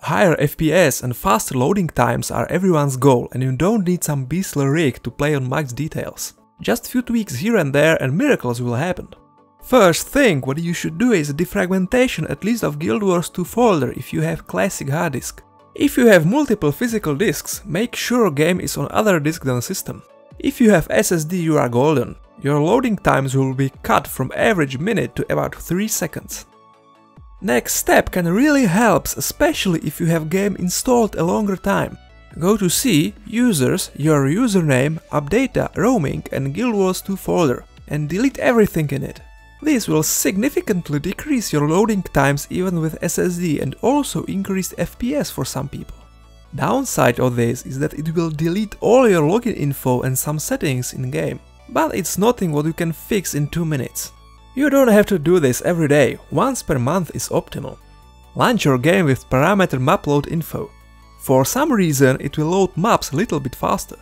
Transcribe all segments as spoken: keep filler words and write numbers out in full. Higher F P S and faster loading times are everyone's goal, and you don't need some beastly rig to play on max details. Just few tweaks here and there and miracles will happen. First thing what you should do is defragmentation at least of Guild Wars two folder if you have classic hard disk. If you have multiple physical disks, make sure game is on other disk than system. If you have S S D you are golden. Your loading times will be cut from average minute to about three seconds. Next step can really helps, especially if you have game installed a longer time. Go to C, Users, your username, app data, roaming and Guild Wars two folder and delete everything in it. This will significantly decrease your loading times even with S S D and also increased F P S for some people. Downside of this is that it will delete all your login info and some settings in game, but it's nothing what you can fix in two minutes. You don't have to do this every day, once per month is optimal. Launch your game with parameter maploadinfo. For some reason it will load maps a little bit faster.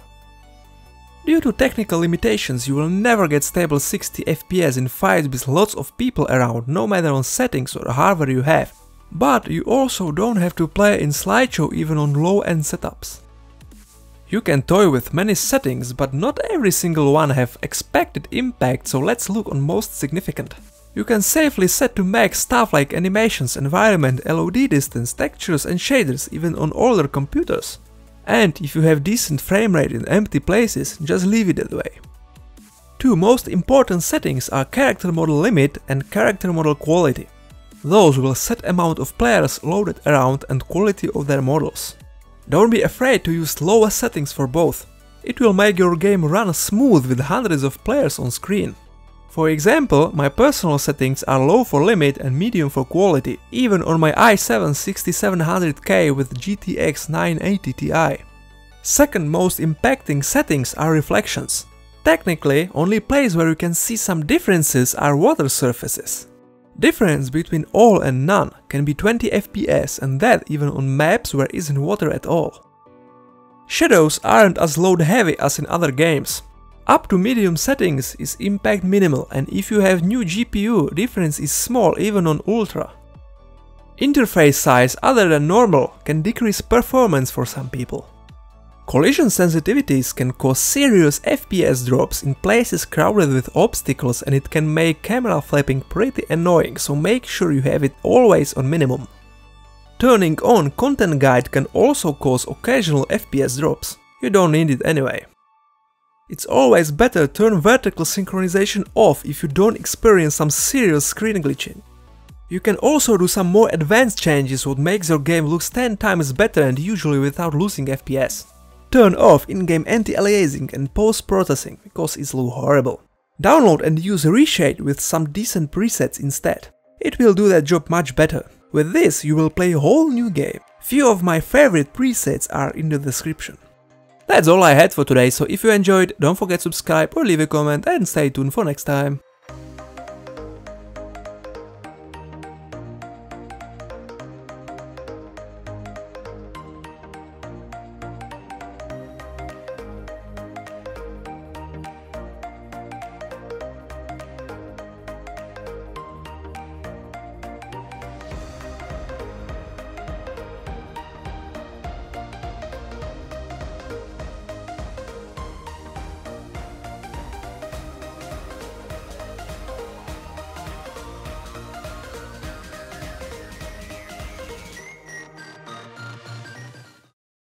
Due to technical limitations you will never get stable sixty F P S in fights with lots of people around, no matter on settings or hardware you have. But you also don't have to play in slideshow even on low-end setups. You can toy with many settings, but not every single one have expected impact, so let's look on most significant. You can safely set to max stuff like animations, environment, L O D distance, textures and shaders even on older computers. And if you have decent frame rate in empty places, just leave it that way. Two most important settings are character model limit and character model quality. Those will set amount of players loaded around and quality of their models. Don't be afraid to use lower settings for both. It will make your game run smooth with hundreds of players on screen. For example, my personal settings are low for limit and medium for quality, even on my i seven sixty-seven hundred K with G T X nine eighty T I. Second most impacting settings are reflections. Technically, only place where you can see some differences are water surfaces. Difference between all and none can be twenty F P S, and that even on maps where isn't water at all. Shadows aren't as load heavy as in other games. Up to medium settings is impact minimal, and if you have new G P U, difference is small even on ultra. Interface size other than normal can decrease performance for some people. Collision sensitivities can cause serious F P S drops in places crowded with obstacles, and it can make camera flapping pretty annoying, so make sure you have it always on minimum. Turning on content guide can also cause occasional F P S drops. You don't need it anyway. It's always better turn vertical synchronization off if you don't experience some serious screen glitching. You can also do some more advanced changes what makes your game looks ten times better and usually without losing F P S. Turn off in-game anti-aliasing and post-processing, because it's horrible. Download and use ReShade with some decent presets instead. It will do that job much better. With this you will play a whole new game. Few of my favorite presets are in the description. That's all I had for today, so if you enjoyed, don't forget to subscribe or leave a comment and stay tuned for next time.